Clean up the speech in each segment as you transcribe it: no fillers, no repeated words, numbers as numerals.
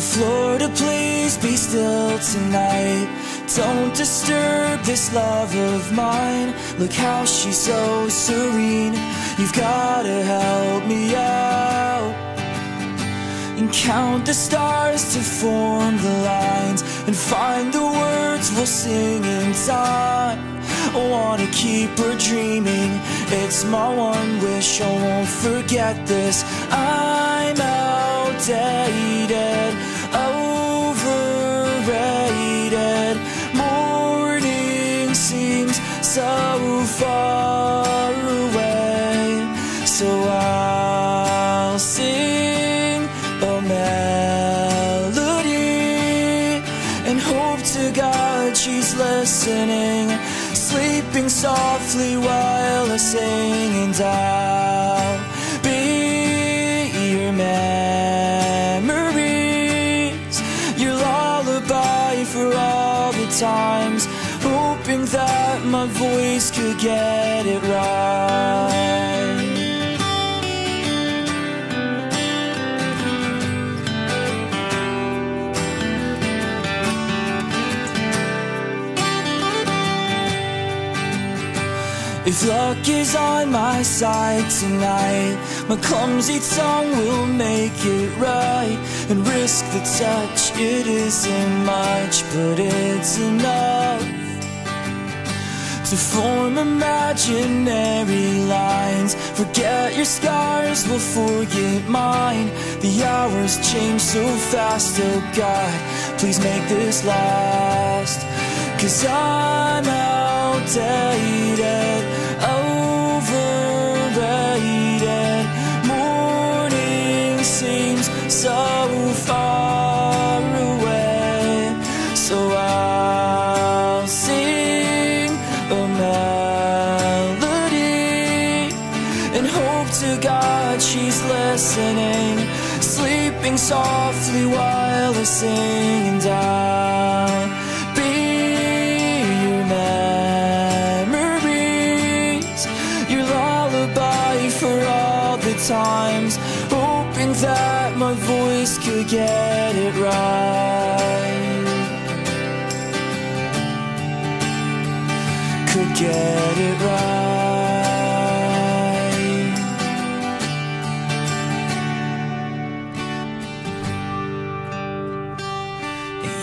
Florida, please be still tonight. Don't disturb this love of mine. Look how she's so serene. You've gotta help me out and count the stars to form the lines and find the words we'll sing in time. I wanna keep her dreaming. It's my one wish, I won't forget this. I'm outdated, overrated. Morning seems so far away, so I'll sing a melody and hope to God she's listening, sleeping softly while I sing, and I'll be your memories, your lullaby for all the times, hoping that my voice could get it right. If luck is on my side tonight, my clumsy tongue will make it right. And risk the touch, it isn't much, but it's enough to form imaginary lines. Forget your scars, we'll forget mine. The hours change so fast, oh God, please make this last. 'Cause I'm outdated, overrated. Morning seems so far away, so I'll sing a melody and hope to God she's listening, sleeping softly while I sing, and I'll be your memories, your lullaby for all the times, hoping that my voice could get it right, could get it right.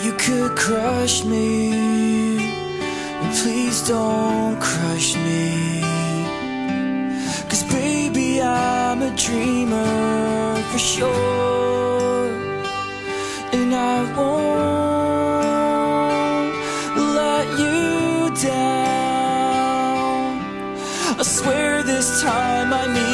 You could crush me, and please don't crush me, 'cause baby I'm a dreamer for sure, and I won't let you down. I swear this time I mean